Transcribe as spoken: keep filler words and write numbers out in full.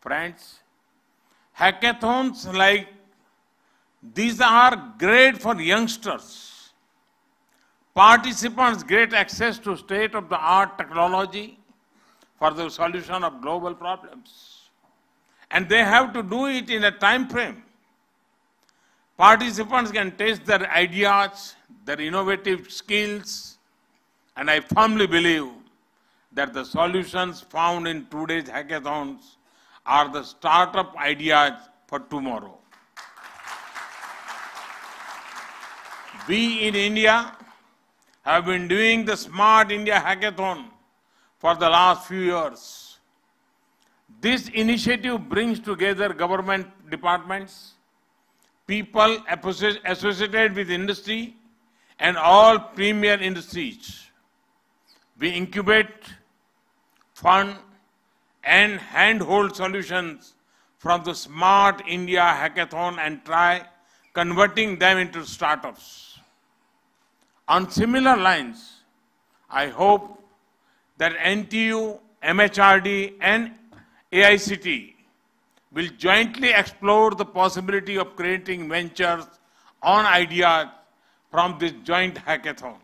Friends, hackathons like these are great for youngsters. Participants get access to state-of-the-art technology for the solution of global problems. And they have to do it in a time frame. Participants can test their ideas, their innovative skills, and I firmly believe that the solutions found in today's hackathons are the startup ideas for tomorrow. We in India have been doing the Smart India Hackathon for the last few years. This initiative brings together government departments, people associated with industry, and all premier industries. We incubate, fund, and hand-hold solutions from the Smart India Hackathon and try converting them into startups. On similar lines, I hope that N T U, M H R D, and A I C T will jointly explore the possibility of creating ventures on ideas from this joint hackathon.